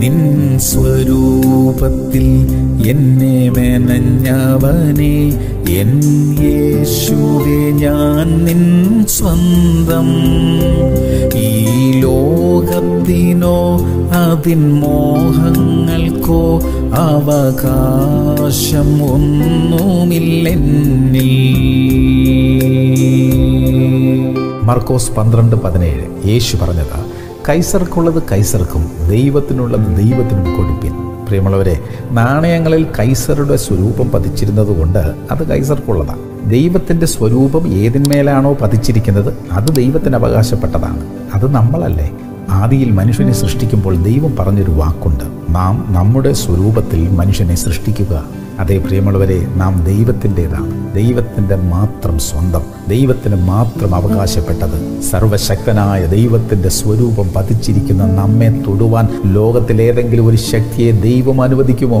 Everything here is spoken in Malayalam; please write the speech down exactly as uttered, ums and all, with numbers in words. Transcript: നിൻ സ്വരൂപത്തിൽ എന്നെ മെനഞ്ഞവനേ എൻ യേശുവേ ഞാൻ നിൻ സ്വന്തം ഈ ലോകത്തിനോ അതിൻ മോഹങ്ങൾക്കോ അവകാശം ഒന്നുമില്ലെന്നിൽ മർക്കോസ് പന്ത്രണ്ട് പതിനേഴ് യേശു പറഞ്ഞത് കൈസർക്കുള്ളത് കൈസർക്കും ദൈവത്തിനുള്ളത് ദൈവത്തിനും കൊടുപ്പിൻ. പ്രിയമുള്ളവരെ, നാണയങ്ങളിൽ കൈസറുടെ സ്വരൂപം പതിച്ചിരുന്നതുകൊണ്ട് അത് കൈസർക്കുള്ളതാണ്. ദൈവത്തിൻ്റെ സ്വരൂപം ഏതിന്മേലാണോ പതിച്ചിരിക്കുന്നത് അത് ദൈവത്തിന് അവകാശപ്പെട്ടതാണ്. അത് നമ്മളല്ലേ. ആദിയിൽ മനുഷ്യനെ സൃഷ്ടിക്കുമ്പോൾ ദൈവം പറഞ്ഞൊരു വാക്കുണ്ട്, നാം നമ്മുടെ സ്വരൂപത്തിൽ മനുഷ്യനെ സൃഷ്ടിക്കുക. അതേ പ്രിയമുള്ളവരെ, നാം ദൈവത്തിൻ്റെതാണ്, ദൈവത്തിൻ്റെ മാത്രം സ്വന്തം, ദൈവത്തിന് മാത്രം അവകാശപ്പെട്ടത്. സർവശക്തനായ ദൈവത്തിൻ്റെ സ്വരൂപം പതിച്ചിരിക്കുന്ന നമ്മെ തൊടുവാൻ ലോകത്തിലേതെങ്കിലും ഒരു ശക്തിയെ ദൈവം അനുവദിക്കുമോ?